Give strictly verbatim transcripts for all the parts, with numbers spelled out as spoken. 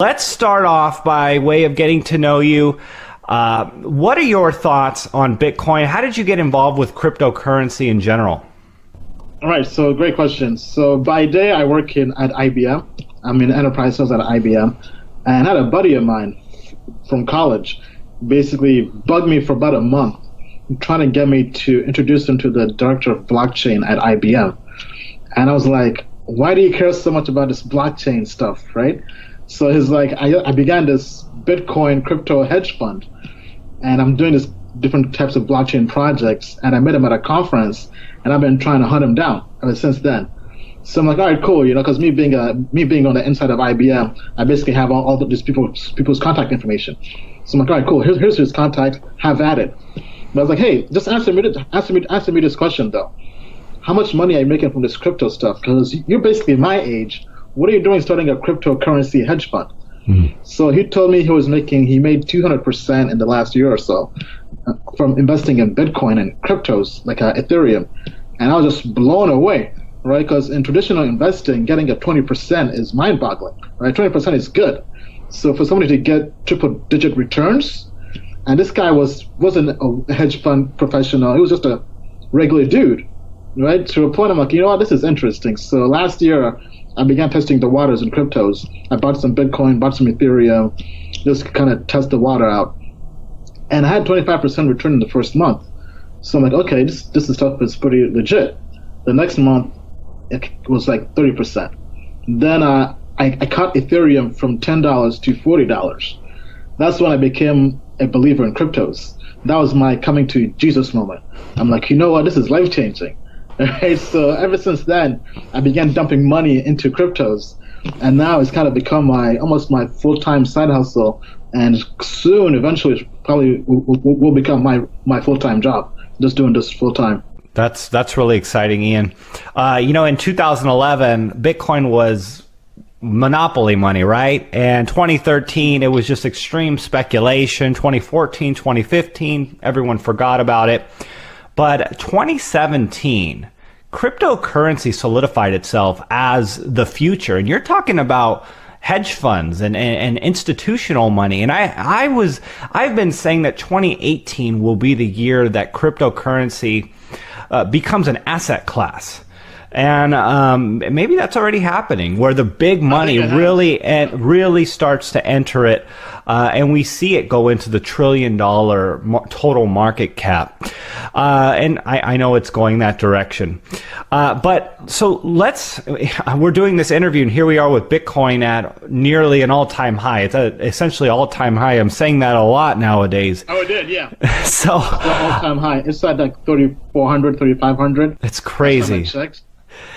Let's start off by way of getting to know you. Uh, what are your thoughts on Bitcoin? How did you get involved with cryptocurrency in general? All right, so great question. So by day, I work in at I B M. I'm in enterprise sales at I B M. And I had a buddy of mine from college basically bugged me for about a month, trying to get me to introduce him to the director of blockchain at I B M. And I was like, why do you care so much about this blockchain stuff, right? So he's like, I, I began this Bitcoin crypto hedge fund, and I'm doing this different types of blockchain projects, and I met him at a conference, and I've been trying to hunt him down ever since then. So I'm like, all right, cool, you know, because me being a me being on the inside of I B M, I basically have all, all of these people's people's contact information. So I'm like, all right, cool, here's here's his contact, have at it. But I was like, hey, just answer me answer me answer me this question though, how much money are you making from this crypto stuff? Because you're basically my age. What are you doing starting a cryptocurrency hedge fund? Mm. So he told me he was making, he made two hundred percent in the last year or so from investing in Bitcoin and cryptos like uh, Ethereum. And I was just blown away, right? Because in traditional investing, getting a twenty percent is mind boggling, right? twenty percent is good. So for somebody to get triple digit returns, and this guy was, wasn't a hedge fund professional, he was just a regular dude, right? To a point, I'm like, you know what, this is interesting. So last year, I began testing the waters in cryptos. I bought some Bitcoin, bought some Ethereum, just kind of test the water out. And I had twenty-five percent return in the first month. So I'm like, okay, this, this stuff is pretty legit. The next month, it was like thirty percent. Then uh, I, I caught Ethereum from ten dollars to forty dollars. That's when I became a believer in cryptos. That was my coming to Jesus moment. I'm like, you know what, this is life-changing. Right, so ever since then, I began dumping money into cryptos, and now it's kind of become my almost my full-time side hustle, and soon, eventually, probably will, will become my my full-time job. Just doing this full-time. That's that's really exciting, Ian. Uh, you know, in two thousand eleven, Bitcoin was monopoly money, right? And twenty thirteen, it was just extreme speculation. twenty fourteen, twenty fifteen, everyone forgot about it. But twenty seventeen, cryptocurrency solidified itself as the future. And you're talking about hedge funds and, and, and institutional money. And I, I was, I've been saying that twenty eighteen will be the year that cryptocurrency uh, becomes an asset class. And um, maybe that's already happening, where the big money really en really starts to enter it, uh, and we see it go into the trillion-dollar mar total market cap. Uh, and I, I know it's going that direction. Uh, but so let's, we're doing this interview, and here we are with Bitcoin at nearly an all-time high. It's a, essentially all-time high. I'm saying that a lot nowadays. Oh, it did, yeah. So all-time high. It's at like thirty-four hundred, thirty-five hundred. It's crazy.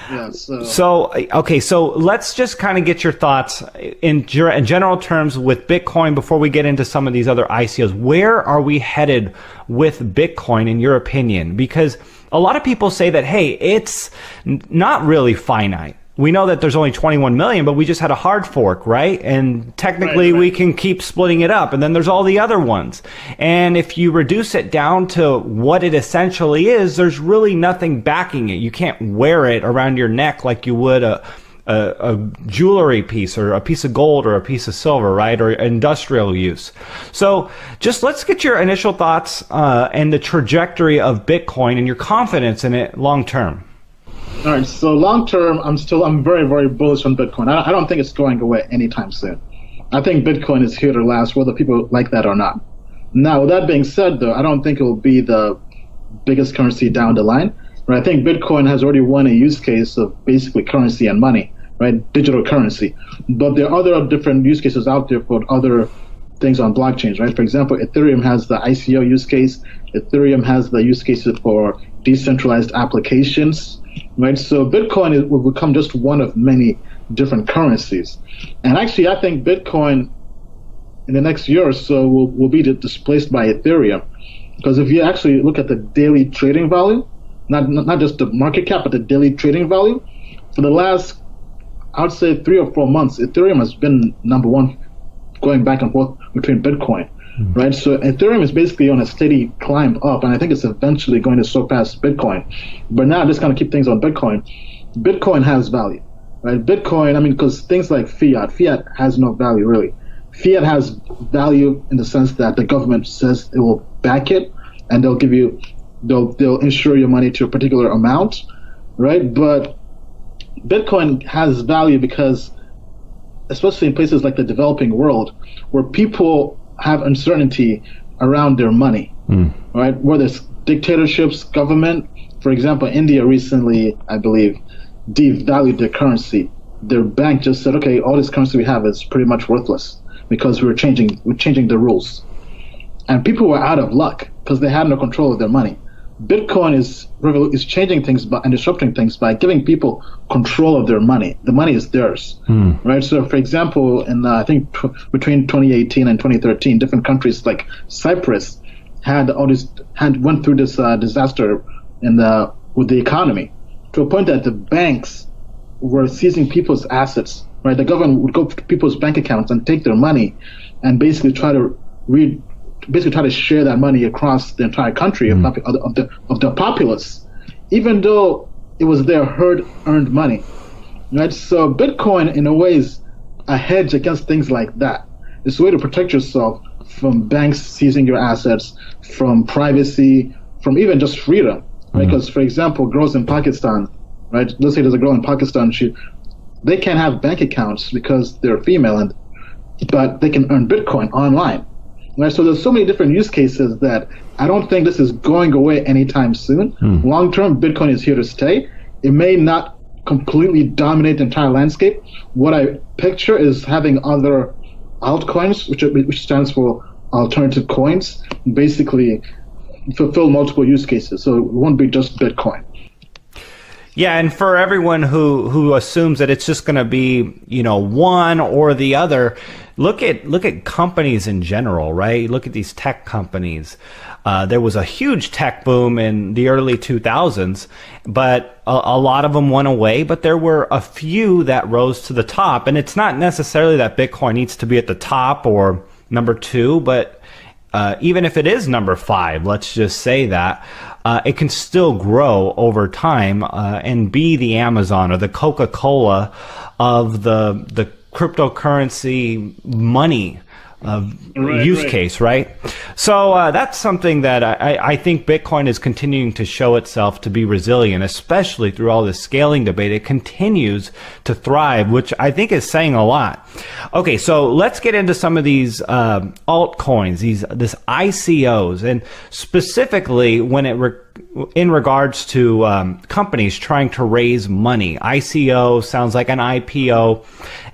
Yeah, so. so, okay, so let's just kind of get your thoughts in, ger in general terms with Bitcoin before we get into some of these other I C Os. Where are we headed with Bitcoin, in your opinion? Because a lot of people say that, hey, it's not really finite. We know that there's only twenty-one million, but we just had a hard fork, right? And technically, right, right. we can keep splitting it up. And then there's all the other ones. And if you reduce it down to what it essentially is, there's really nothing backing it. You can't wear it around your neck like you would a, a, a jewelry piece or a piece of gold or a piece of silver, right? Or industrial use. So just let's get your initial thoughts uh, and the trajectory of Bitcoin and your confidence in it long term. All right, so long term, I'm still, I'm very, very bullish on Bitcoin. I, I don't think it's going away anytime soon. I think Bitcoin is here to last, whether people like that or not. Now, with that being said, though, I don't think it will be the biggest currency down the line. Right? I think Bitcoin has already won a use case of basically currency and money, right? Digital currency. But there are other different use cases out there for other things on blockchains, right? For example, Ethereum has the I C O use case. Ethereum has the use cases for decentralized applications, right? So Bitcoin is, will become just one of many different currencies. And actually, I think Bitcoin in the next year or so will, will be displaced by Ethereum. Because if you actually look at the daily trading value, not, not just the market cap, but the daily trading value, for the last, I would say, three or four months, Ethereum has been number one, going back and forth between Bitcoin, mm-hmm. right? So Ethereum is basically on a steady climb up, and I think it's eventually going to surpass Bitcoin. But now, just kind of keep things on Bitcoin. Bitcoin has value, Right? Bitcoin, I mean, because things like fiat, fiat has no value really. Fiat has value in the sense that the government says it will back it, and they'll give you, they'll they'll insure your money to a particular amount, right? But Bitcoin has value because, especially in places like the developing world, where people have uncertainty around their money, mm. right? Whether it's dictatorships, government, for example, India recently, I believe, devalued their currency. Their bank just said, okay, all this currency we have is pretty much worthless because we're changing, we're changing the rules. And people were out of luck because they had no control of their money. Bitcoin is is changing things by, and disrupting things by giving people control of their money. The money is theirs, mm. right? So, for example, in uh, I think t- between twenty eighteen and twenty thirteen, different countries like Cyprus had all this, had went through this uh, disaster in the with the economy to a point that the banks were seizing people's assets. Right, the government would go to people's bank accounts and take their money, and basically try to re. basically try to share that money across the entire country mm. of, of, the, of the populace, even though it was their hard-earned money, right? So Bitcoin, in a way, is a hedge against things like that. It's a way to protect yourself from banks seizing your assets, from privacy, from even just freedom, right? Mm. Because, for example, girls in Pakistan, right? Let's say there's a girl in Pakistan, she, they can't have bank accounts because they're female, and but they can earn Bitcoin online. Right, so there's so many different use cases that I don't think this is going away anytime soon. Mm. Long term, Bitcoin is here to stay. It may not completely dominate the entire landscape. What I picture is having other altcoins, which which stands for alternative coins, basically fulfill multiple use cases. So it won't be just Bitcoin. Yeah, and for everyone who, who assumes that it's just going to be, you know, one or the other, look at look at companies in general, right? Look at these tech companies. Uh, there was a huge tech boom in the early two thousands, but a, a lot of them went away. But there were a few that rose to the top, and it's not necessarily that Bitcoin needs to be at the top or number two, but uh, even if it is number five, let's just say that. Uh, it can still grow over time uh, and be the Amazon or the Coca-Cola of the the cryptocurrency money uh, right, use right. case, right? So uh, that's something that I, I think Bitcoin is continuing to show itself to be resilient, especially through all this scaling debate. It continues to thrive, which I think is saying a lot. Okay, so let's get into some of these um, altcoins, these this I C Os, and specifically when it re- in regards to um, companies trying to raise money. I C O sounds like an I P O,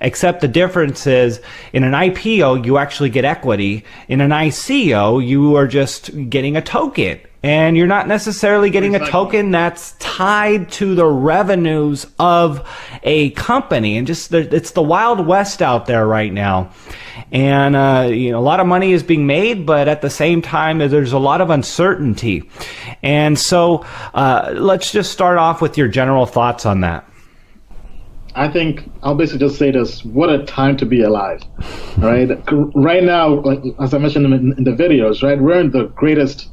except the difference is in an I P O, you actually get equity. In an I C O, you are just getting a token. And you're not necessarily getting a token that's tied to the revenues of a company. And just, it's the Wild West out there right now. And, uh, you know, a lot of money is being made, but at the same time, there's a lot of uncertainty. And so, uh, let's just start off with your general thoughts on that. I think I'll basically just say this, what a time to be alive, right? Right now, like, as I mentioned in, in the videos, right, we're in the greatest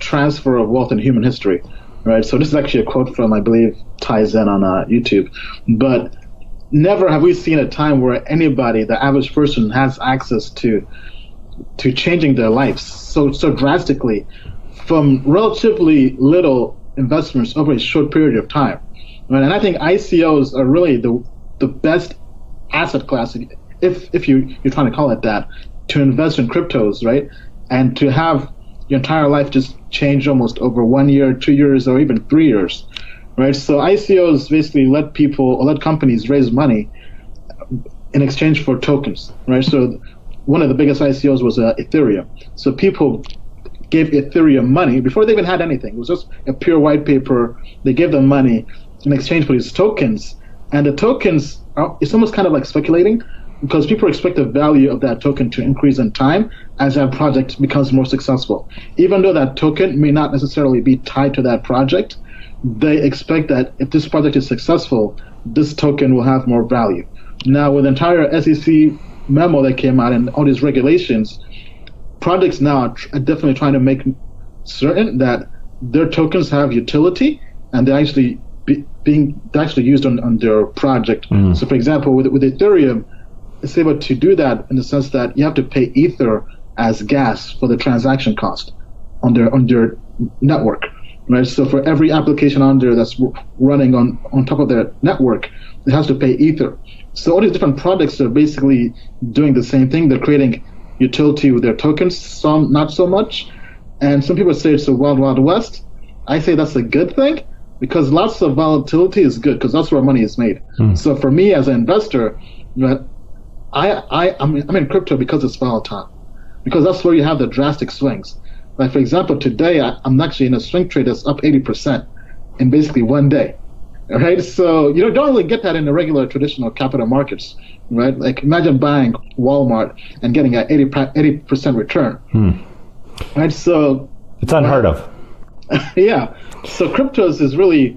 transfer of wealth in human history, right? So this is actually a quote from, I believe, Tai Zen on uh, YouTube. But never have we seen a time where anybody, the average person, has access to to changing their lives so so drastically from relatively little investments over a short period of time. Right? And I think I C Os are really the the best asset class, if if you you're trying to call it that, to invest in cryptos, right? And to have your entire life just changed almost over one year, two years, or even three years, right? So I C Os basically let people or let companies raise money in exchange for tokens, right? So one of the biggest I C Os was uh, Ethereum. So people gave Ethereum money before they even had anything. It was just a pure white paper. They gave them money in exchange for these tokens, and the tokens are, it's almost kind of like speculating, because people expect the value of that token to increase in time as that project becomes more successful. Even though that token may not necessarily be tied to that project, they expect that if this project is successful, this token will have more value. Now, with the entire S E C memo that came out and all these regulations, projects now are, tr- are definitely trying to make certain that their tokens have utility and they're actually be, being actually used on, on their project. Mm. So, for example, with, with Ethereum, it's able to do that in the sense that you have to pay Ether as gas for the transaction cost on their on their network, right? So for every application on there that's running on, on top of their network, it has to pay Ether. So all these different products are basically doing the same thing. They're creating utility with their tokens, some not so much. And some people say it's a wild, wild west. I say that's a good thing because lots of volatility is good because that's where money is made. Mm. So for me as an investor, right, I, I, I'm, I'm in crypto because it's volatile, because that's where you have the drastic swings. Like, for example, today I, I'm actually in a swing trade that's up eighty percent in basically one day. Right? So you don't really get that in the regular traditional capital markets, right? Like, imagine buying Walmart and getting an eighty percent return. Hmm. Right? So it's unheard right? of. Yeah. So cryptos is really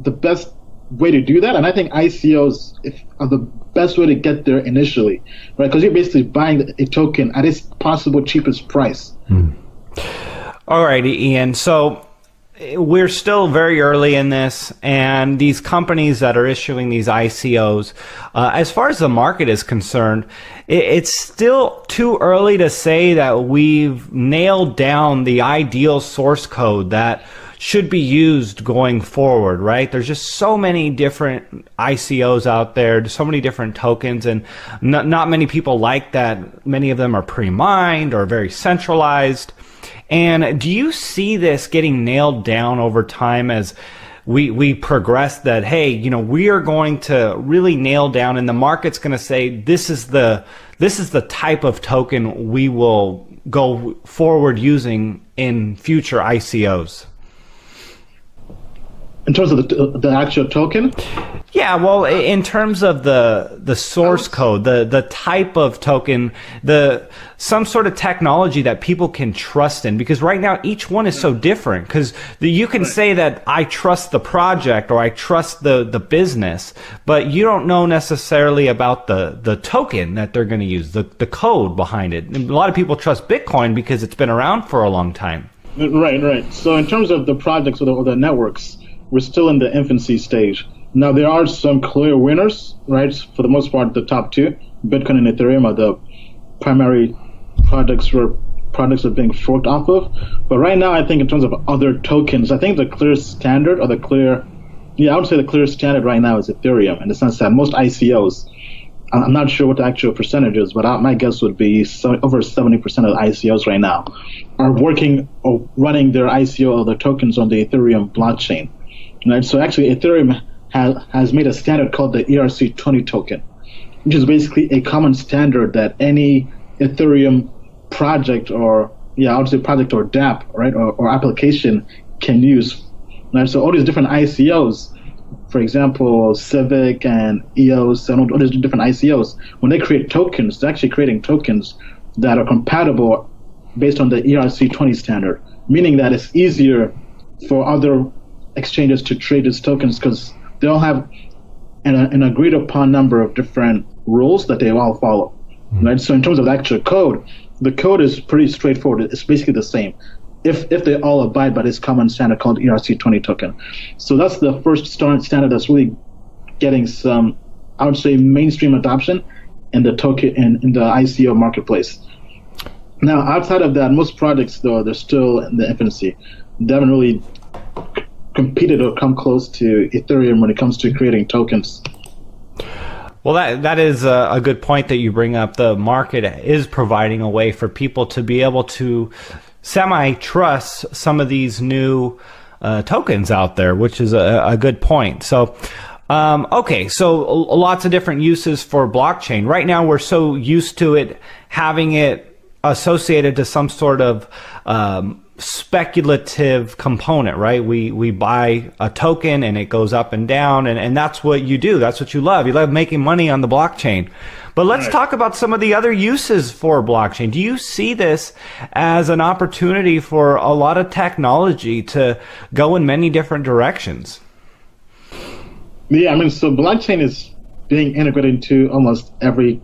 the best way to do that. And I think I C Os are the best way to get there initially, right? Because you're basically buying a token at its possible cheapest price. Hmm. All right, Ian. So we're still very early in this, and these companies that are issuing these I C Os, uh, as far as the market is concerned, it, it's still too early to say that we've nailed down the ideal source code that should be used going forward, right? There's just so many different I C Os out there, so many different tokens, and not, not many people like that. Many of them are pre-mined or very centralized. And do you see this getting nailed down over time as we we progress that, hey, you know, we are going to really nail down and the market's going to say this is the this is the type of token we will go forward using in future I C Os? In terms of the, the actual token? Yeah, well, in terms of the the source code, the the type of token, the some sort of technology that people can trust in, because right now each one is so different. Because you can say that I trust the project or I trust the the business, but you don't know necessarily about the the token that they're going to use, the the code behind it. And a lot of people trust Bitcoin because it's been around for a long time. Right, right. So in terms of the projects or the, or the networks, we're still in the infancy stage. Now, there are some clear winners, right? For the most part, the top two, Bitcoin and Ethereum, are the primary products where products are being forked off of. But right now, I think in terms of other tokens, I think the clear standard or the clear, yeah, I would say the clear standard right now is Ethereum, in the sense that most I C Os, I'm not sure what the actual percentage is, but my guess would be so over seventy percent of the I C Os right now are working or running their I C O or their tokens on the Ethereum blockchain. Right? So actually, Ethereum ha has made a standard called the E R C twenty token, which is basically a common standard that any Ethereum project or, yeah, I would say project or dApp, right, or, or application can use. Right? So all these different I C Os, for example, Civic and E O S and all, all these different I C Os, when they create tokens, they're actually creating tokens that are compatible based on the E R C twenty standard, meaning that it's easier for other exchanges to trade these tokens because they all have an, an agreed upon number of different rules that they all follow. Mm-hmm. Right? So in terms of the actual code, the code is pretty straightforward. It's basically the same if if they all abide by this common standard called E R C twenty token. So that's the first standard that's really getting some, I would say, mainstream adoption in the token in, in the I C O marketplace. Now, outside of that, most projects, though, they're still in the infancy. They haven't really competed or come close to Ethereum when it comes to creating tokens. Well, that that is a, a good point that you bring up. The market is providing a way for people to be able to semi-trust some of these new uh, tokens out there, which is a, a good point. So, um, okay, so lots of different uses for blockchain. Right now, we're so used to it having it associated to some sort of um, speculative component, right? We we buy a token and it goes up and down, and, and that's what you do. That's what you love. You love making money on the blockchain. But let's right. talk about some of the other uses for blockchain. Do you see this as an opportunity for a lot of technology to go in many different directions? Yeah, I mean, so blockchain is being integrated into almost every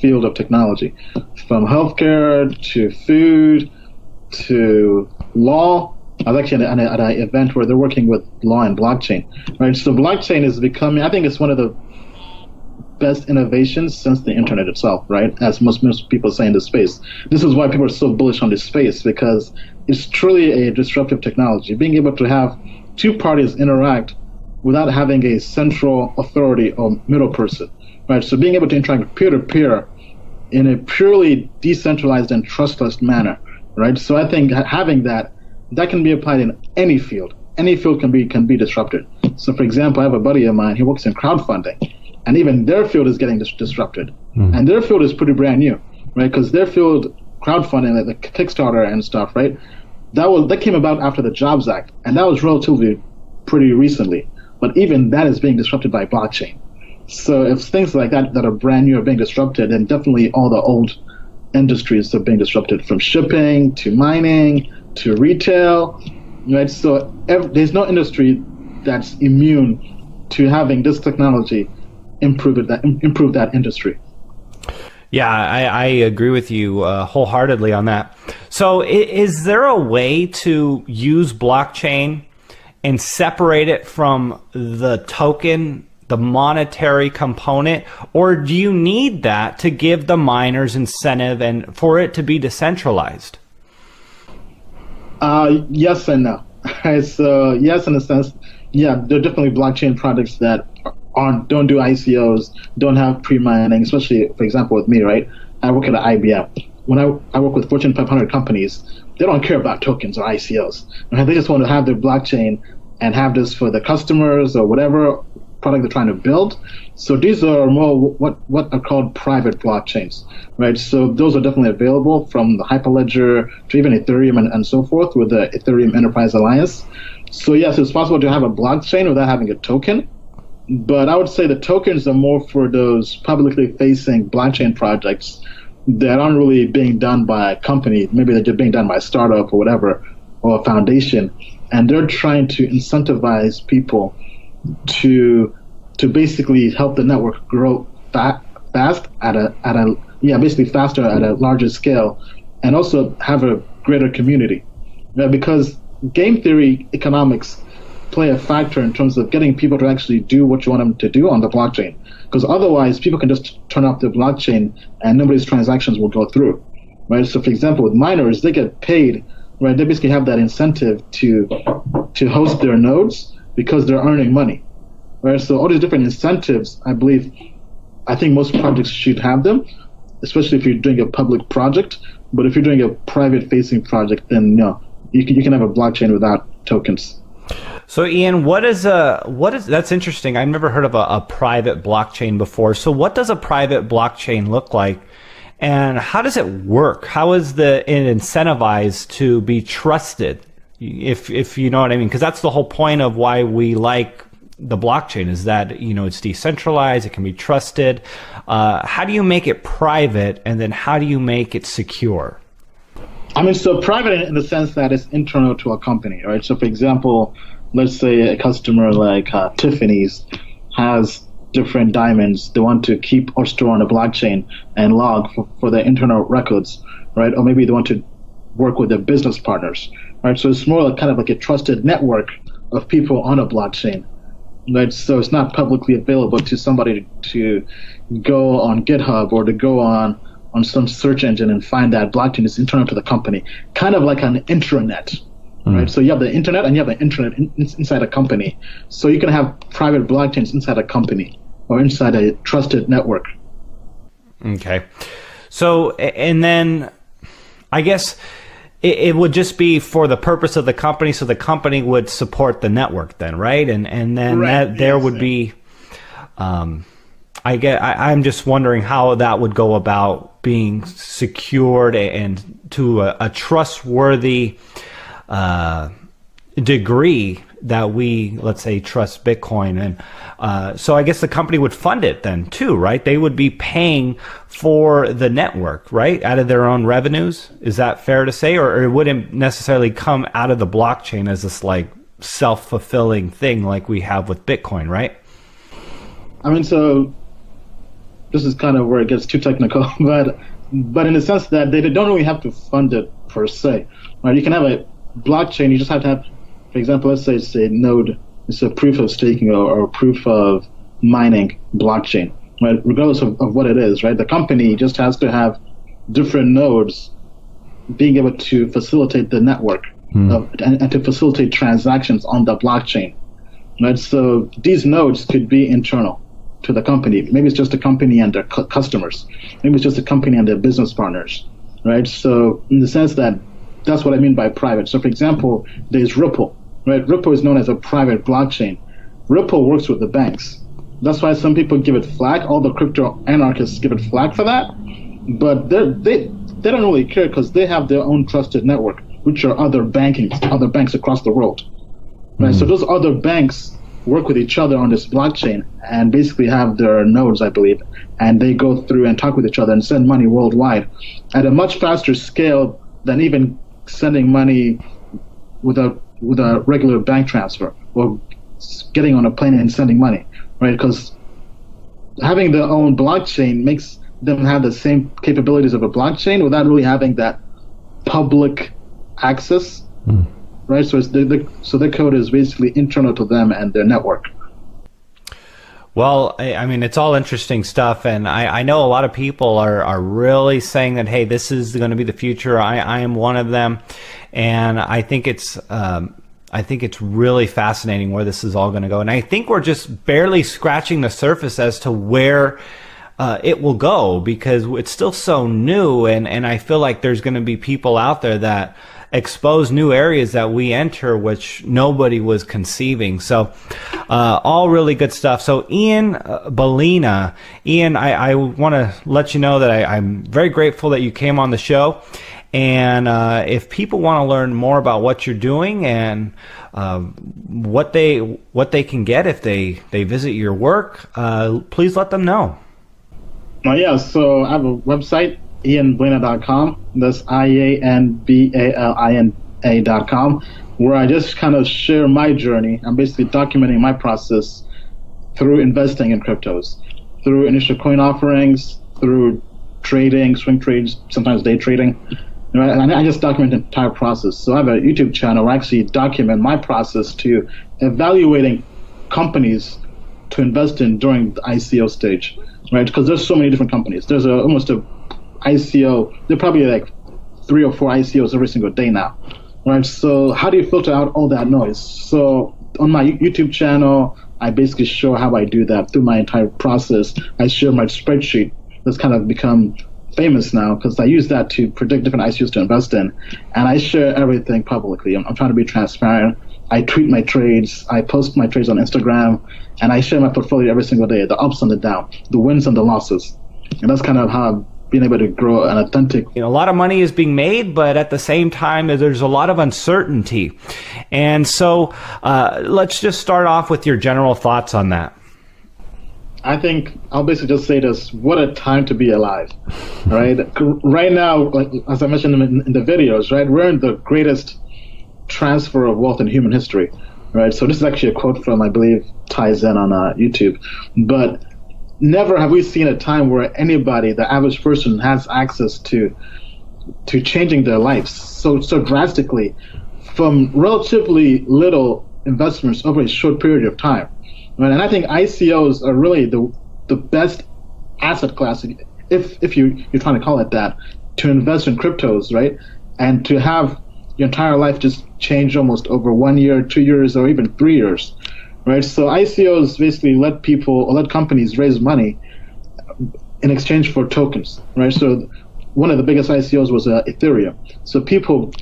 field of technology, from healthcare to food, to law, I was actually at an event where they're working with law and blockchain, right? So blockchain is becoming, I think it's one of the best innovations since the internet itself, right? As most, most people say in this space. This is why people are so bullish on this space, because it's truly a disruptive technology. Being able to have two parties interact without having a central authority or middle person, right? So being able to interact peer-to-peer in a purely decentralized and trustless manner, right? So I think having that, that can be applied in any field. Any field can be can be disrupted. So for example, I have a buddy of mine, he works in crowdfunding, and even their field is getting dis- disrupted. Mm. And their field is pretty brand new, right? Because their field, crowdfunding, like the Kickstarter and stuff, right? That was that came about after the Jobs Act, and that was relatively pretty recently. But even that is being disrupted by blockchain. So if things like that that are brand new are being disrupted, then definitely all the old industries are being disrupted, from shipping to mining to retail, right? So ev- there's no industry that's immune to having this technology improve it, that improve that industry. Yeah, I, I agree with you uh, wholeheartedly on that. So is there a way to use blockchain and separate it from the token, the monetary component, or do you need that to give the miners incentive and for it to be decentralized? Uh, yes and no. So yes, in a sense, yeah, there are definitely blockchain products that aren't, don't do I C Os, don't have pre-mining, especially, for example, with me, right? I work at I B M. When I, I work with Fortune five hundred companies, they don't care about tokens or I C Os. Right? They just want to have their blockchain and have this for the customers or whatever product they're trying to build. So these are more what, what are called private blockchains, right? So those are definitely available, from the Hyperledger to even Ethereum and, and so forth with the Ethereum Enterprise Alliance. So yes, it's possible to have a blockchain without having a token, but I would say the tokens are more for those publicly facing blockchain projects that aren't really being done by a company. Maybe they're just being done by a startup or whatever, or a foundation, and they're trying to incentivize people to to basically help the network grow fa- fast at a at a yeah basically faster at a larger scale, and also have a greater community, right? Because game theory economics play a factor in terms of getting people to actually do what you want them to do on the blockchain, because otherwise people can just turn off the blockchain and nobody's transactions will go through, right? So for example, with miners, they get paid, right? They basically have that incentive to to host their nodes because they're earning money, right? So all these different incentives, I believe, I think most projects should have them, especially if you're doing a public project. But if you're doing a private-facing project, then no, you can you can have a blockchain without tokens. So Ian, what is a what is that's interesting. I've never heard of a, a private blockchain before. So what does a private blockchain look like, and how does it work? How is the it incentivized to be trusted? If if you know what I mean, because that's the whole point of why we like the blockchain, is that, you know, it's decentralized, it can be trusted. Uh, how do you make it private, and then how do you make it secure? I mean, so private in the sense that it's internal to a company, right? So for example, let's say a customer like uh, Tiffany's has different diamonds they want to keep or store on a blockchain and log for, for their internal records, right? Or maybe they want to work with their business partners, right? So it's more like kind of like a trusted network of people on a blockchain, right? So it's not publicly available to somebody to, to go on GitHub or to go on, on some search engine and find that blockchain. Is internal to the company, kind of like an intranet, mm. right? So you have the internet and you have an intranet in, in, inside a company. So you can have private blockchains inside a company or inside a trusted network. Okay. So, and then I guess it would just be for the purpose of the company, so the company would support the network then, right? And and then right. that there yes. would be, um, I get. I, I'm just wondering how that would go about being secured and to a, a trustworthy uh, degree that we, let's say, trust Bitcoin. And uh, so I guess the company would fund it then too, right? They would be paying for the network, right? Out of their own revenues. Is that fair to say? Or, or it wouldn't necessarily come out of the blockchain as this like self-fulfilling thing like we have with Bitcoin, right? I mean, so this is kind of where it gets too technical, but but in the sense that they don't really have to fund it per se, right? You can have a blockchain, you just have to have, for example, let's say it's a node, it's a proof of staking or, or proof of mining blockchain, right? Regardless of, of what it is, right? The company just has to have different nodes being able to facilitate the network hmm. of, and, and to facilitate transactions on the blockchain, right? So these nodes could be internal to the company. Maybe it's just the company and their cu- customers. Maybe it's just the company and their business partners, right? So in the sense that that's what I mean by private. So for example, there's Ripple, right? Ripple is known as a private blockchain. Ripple works with the banks. That's why some people give it flack. All the crypto anarchists give it flack for that. But they they don't really care because they have their own trusted network, which are other banking, other banks across the world. Right? Mm-hmm. So those other banks work with each other on this blockchain and basically have their nodes, I believe, and they go through and talk with each other and send money worldwide at a much faster scale than even sending money with a with a regular bank transfer or getting on a plane and sending money, right? Because having their own blockchain makes them have the same capabilities of a blockchain without really having that public access, mm. right? So it's the, the so their code is basically internal to them and their network. Well, I, I mean, it's all interesting stuff, and I, I know a lot of people are, are really saying that, hey, this is going to be the future. I, I am one of them, and I think it's um, I think it's really fascinating where this is all going to go, and I think we're just barely scratching the surface as to where uh, it will go because it's still so new, and, and I feel like there's going to be people out there that expose new areas that we enter which nobody was conceiving. So uh, all really good stuff. So Ian Balina, Ian, I, I want to let you know that I, I'm very grateful that you came on the show. And uh, if people want to learn more about what you're doing and uh, what they what they can get if they, they visit your work, uh, please let them know. Oh, yeah, so I have a website, Ian Blina dot com. That's I A N B A L I N A dot com, where I just kind of share my journey. I'm basically documenting my process through investing in cryptos, through initial coin offerings, through trading, swing trades, sometimes day trading. And I just document the entire process. So I have a YouTube channel where I actually document my process to evaluating companies to invest in during the I C O stage, right? Because there's so many different companies. There's a, almost a I C O, there are probably like three or four I C Os every single day now, right? So how do you filter out all that noise? So on my YouTube channel, I basically show how I do that through my entire process. I share my spreadsheet that's kind of become famous now because I use that to predict different I C Os to invest in, and I share everything publicly. I'm, I'm trying to be transparent. I tweet my trades, I post my trades on Instagram, and I share my portfolio every single day, the ups and the downs, the wins and the losses. And that's kind of how I'm being able to grow an authentic. You know, a lot of money is being made, but at the same time, there's a lot of uncertainty. And so uh, let's just start off with your general thoughts on that. I think I'll basically just say this, what a time to be alive, right? Right now, like, as I mentioned in, in the videos, right, we're in the greatest transfer of wealth in human history, right? So this is actually a quote from, I believe, Tai Zen on uh, YouTube. But never have we seen a time where anybody, the average person, has access to to changing their lives so so drastically from relatively little investments over a short period of time. Right, and I think I C Os are really the the best asset class, if if you you're trying to call it that, to invest in cryptos, right? And to have your entire life just change almost over one year, two years, or even three years, right? So I C Os basically let people or let companies raise money in exchange for tokens, right? So one of the biggest I C Os was uh, Ethereum. So people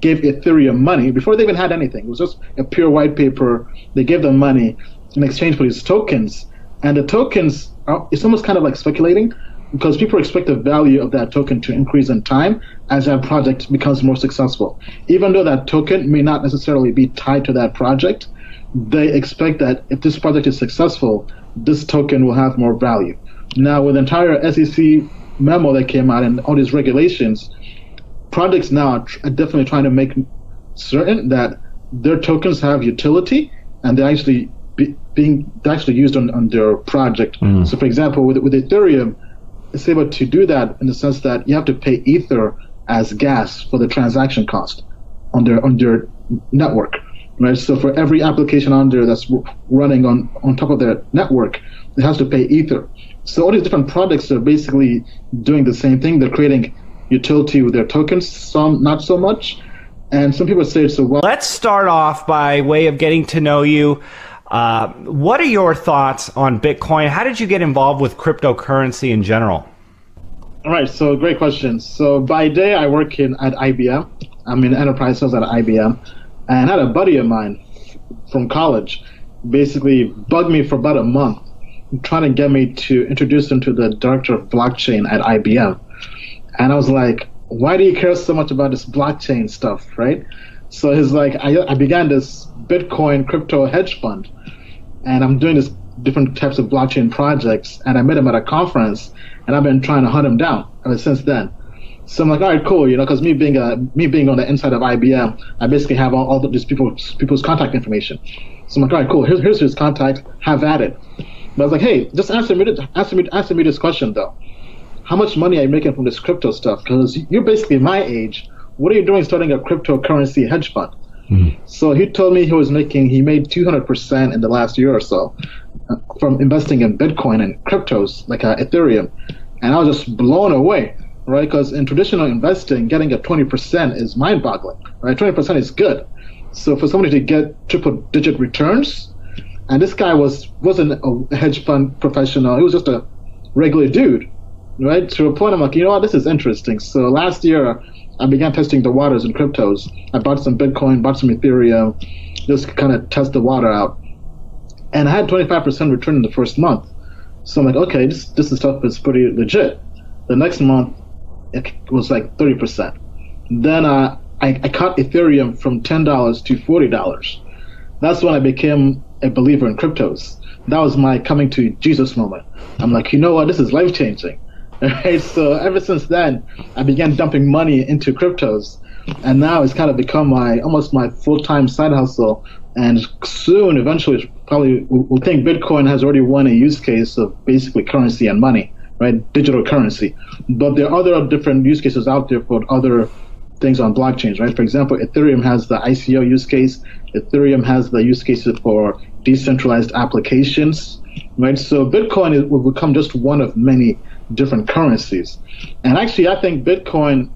gave Ethereum money before they even had anything. It was just a pure white paper. They gave them money in exchange for these tokens, and the tokens are, it's almost kind of like speculating because people expect the value of that token to increase in time as that project becomes more successful. Even though that token may not necessarily be tied to that project, they expect that if this project is successful, this token will have more value. Now, with the entire S E C memo that came out and all these regulations, projects now are, tr- are definitely trying to make certain that their tokens have utility and they actually Be, being actually used on, on their project. Mm. So, for example, with, with Ethereum, it's able to do that in the sense that you have to pay Ether as gas for the transaction cost, on their on their network, right? So for every application on there that's running on on top of their network, it has to pay Ether. So all these different products are basically doing the same thing. They're creating utility with their tokens, some not so much. And some people say, so well, let's start off by way of getting to know you. Uh, what are your thoughts on Bitcoin? How did you get involved with cryptocurrency in general? All right, so great question. So by day, I work in at I B M. I'm in enterprise sales at I B M. And I had a buddy of mine from college basically bugged me for about a month, trying to get me to introduce him to the director of blockchain at I B M. And I was like, why do you care so much about this blockchain stuff, right? So he's like, I, I began this Bitcoin crypto hedge fund, and I'm doing this different types of blockchain projects, and I met him at a conference, and I've been trying to hunt him down ever since then. So I'm like, all right, cool, you know, because me being a me being on the inside of I B M, I basically have all, all these people's people's contact information. So I'm like, all right, cool, here's here's his contact, have at it. But I was like, hey, just answer me answer me answer me this question though. How much money are you making from this crypto stuff? Because you're basically my age. What are you doing starting a cryptocurrency hedge fund? Mm. So he told me he was making, he made two hundred percent in the last year or so uh, from investing in Bitcoin and cryptos like uh, Ethereum. And I was just blown away, right? Because in traditional investing, getting a twenty percent is mind-boggling, right? twenty percent is good. So for somebody to get triple-digit returns, and this guy was, wasn't a hedge fund professional. He was just a regular dude. Right, to a point, I'm like, you know what, this is interesting. So last year, I began testing the waters in cryptos. I bought some Bitcoin, bought some Ethereum, just kind of test the water out. And I had twenty-five percent return in the first month. So I'm like, okay, this, this stuff is pretty legit. The next month, it was like thirty percent. Then uh, I, I caught Ethereum from ten dollars to forty dollars. That's when I became a believer in cryptos. That was my coming to Jesus moment. I'm like, you know what, this is life-changing. Right, so ever since then, I began dumping money into cryptos, and now it's kind of become my almost my full-time side hustle. And soon, eventually, probably we'll think Bitcoin has already won a use case of basically currency and money, right? Digital currency. But there are other different use cases out there for other things on blockchains, right? For example, Ethereum has the I C O use case. Ethereum has the use cases for decentralized applications, right? So Bitcoin will become just one of many different currencies. And actually, I think Bitcoin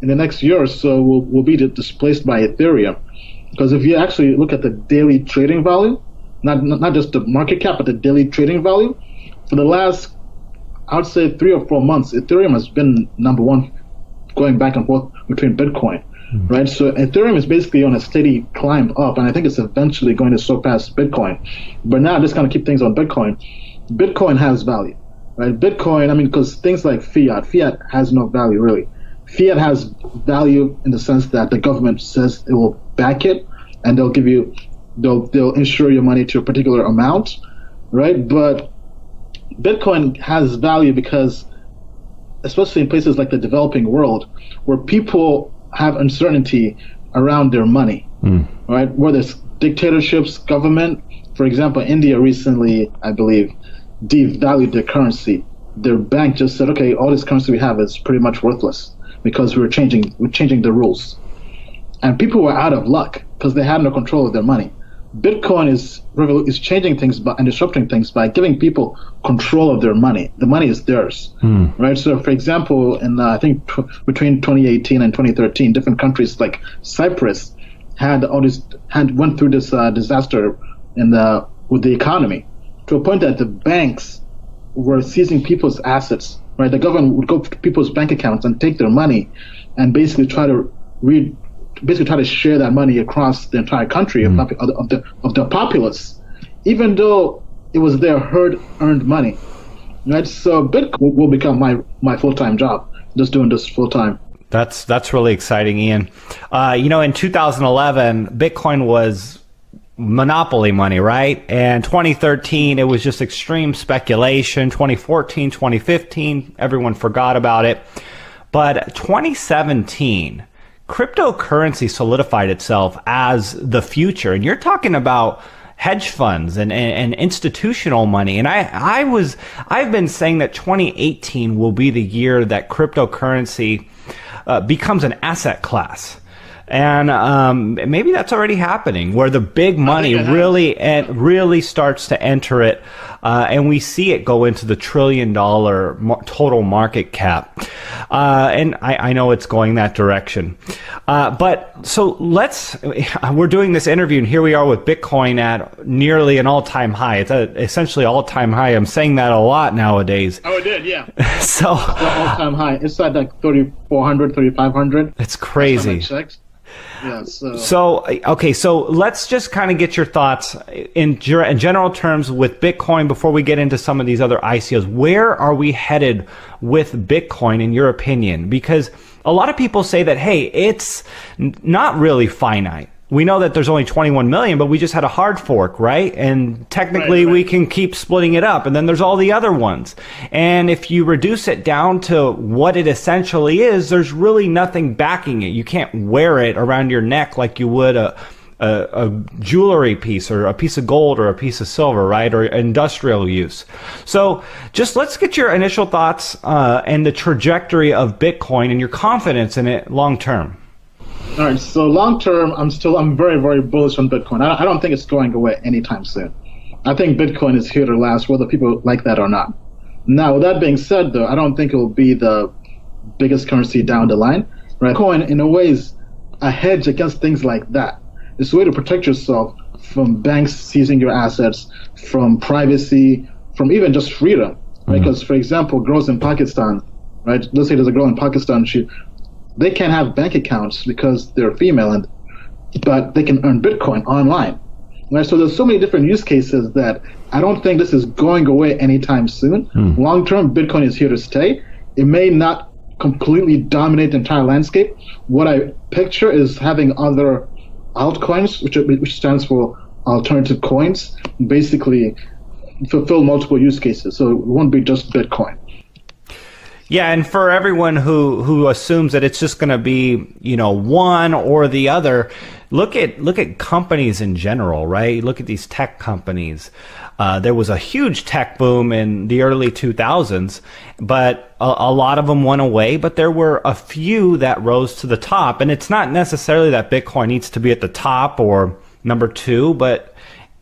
in the next year or so will, will be displaced by Ethereum. Because if you actually look at the daily trading value, not, not just the market cap, but the daily trading value, for the last, I would say, three or four months, Ethereum has been number one, going back and forth between Bitcoin. Mm-hmm. Right? So Ethereum is basically on a steady climb up, and I think it's eventually going to surpass Bitcoin. But now, just kind of keep things on Bitcoin. Bitcoin has value. Right? Bitcoin, I mean, because things like fiat, fiat has no value, really. Fiat has value in the sense that the government says it will back it, and they'll give you, they'll they'll insure your money to a particular amount, right? But Bitcoin has value because, especially in places like the developing world, where people have uncertainty around their money, mm. right? Whether it's dictatorships, government, for example, India recently, I believe, devalued their currency. Their bank just said, okay, all this currency we have is pretty much worthless because we're changing we're changing the rules. And people were out of luck because they had no control of their money. Bitcoin is is changing things by, and disrupting things by giving people control of their money. The money is theirs, mm. right? So, for example, in uh, I think t between twenty eighteen and twenty thirteen, different countries like Cyprus had all this had went through this uh, disaster in the with the economy, to a point that the banks were seizing people's assets, right? The government would go to people's bank accounts and take their money and basically try to re basically try to share that money across the entire country mm. of, of, the, of, the, of the populace, even though it was their hard-earned money, right? So Bitcoin will become my, my full-time job, just doing this full-time. That's, that's really exciting, Ian. Uh, you know, in two thousand eleven, Bitcoin was monopoly money, right? And twenty thirteen, it was just extreme speculation. twenty fourteen, twenty fifteen, everyone forgot about it. But twenty seventeen, cryptocurrency solidified itself as the future. And you're talking about hedge funds and, and, and institutional money. And I, I was, I've been saying that twenty eighteen will be the year that cryptocurrency uh, becomes an asset class. And um, maybe that's already happening, where the big money really en- really starts to enter it, uh, and we see it go into the trillion-dollar mar- total market cap. Uh, and I, I know it's going that direction. Uh, but so let's we're doing this interview, and here we are with Bitcoin at nearly an all-time high. It's a, essentially all-time high. I'm saying that a lot nowadays. Oh, it did, yeah. So it's an all-time high. It's at like thirty-four hundred, thirty-five hundred. It's crazy. Yeah, so. so, okay, so let's just kind of get your thoughts in, ger- in general terms with Bitcoin before we get into some of these other I C Os. Where are we headed with Bitcoin, in your opinion? Because a lot of people say that, hey, it's n- not really finite. We know that there's only twenty-one million, but we just had a hard fork, right? And technically, right, right. we can keep splitting it up. And then there's all the other ones. And if you reduce it down to what it essentially is, there's really nothing backing it. You can't wear it around your neck like you would a, a, a jewelry piece or a piece of gold or a piece of silver, right? Or industrial use. So just let's get your initial thoughts uh, and the trajectory of Bitcoin and your confidence in it long term. All right, so long term, I'm still I'm very, very bullish on Bitcoin. I, I don't think it's going away anytime soon. I think Bitcoin is here to last, whether people like that or not. Now, with that being said, though, I don't think it will be the biggest currency down the line. Right? Bitcoin, in a way, is a hedge against things like that. It's a way to protect yourself from banks seizing your assets, from privacy, from even just freedom. Mm-hmm. Right? Because, for example, girls in Pakistan, right? Let's say there's a girl in Pakistan, she. They can't have bank accounts because they're female, and but they can earn Bitcoin online. Right? So there's so many different use cases that I don't think this is going away anytime soon. Hmm. Long term, Bitcoin is here to stay. It may not completely dominate the entire landscape. What I picture is having other altcoins, which which stands for alternative coins, basically fulfill multiple use cases. So it won't be just Bitcoin. Yeah, and for everyone who, who assumes that it's just going to be, you know, one or the other, look at look at companies in general, right? Look at these tech companies. Uh, there was a huge tech boom in the early two thousands, but a, a lot of them went away. But there were a few that rose to the top, and it's not necessarily that Bitcoin needs to be at the top or number two, but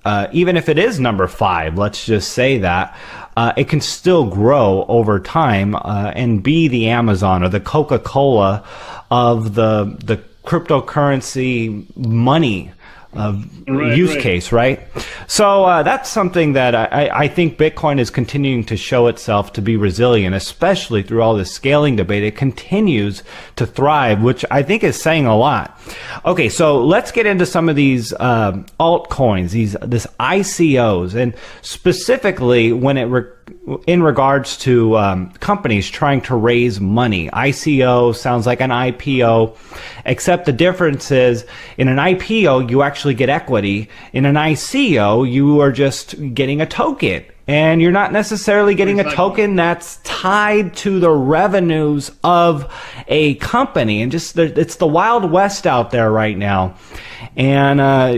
uh, even if it is number five, let's just say that. Uh, it can still grow over time uh, and be the Amazon or the Coca-Cola of the the cryptocurrency money uh, right, use right. case, right? So uh, that's something that I, I think Bitcoin is continuing to show itself to be resilient, especially through all this scaling debate. It continues to thrive, which I think is saying a lot. Okay, so let's get into some of these um, altcoins, these this I C Os, and specifically when it re- in regards to um, companies trying to raise money. I C O sounds like an I P O, except the difference is in an I P O you actually get equity. In an I C O you are just getting a token, and you're not necessarily getting a token that's tied to the revenues of a company. And just it's the Wild West out there right now, and uh,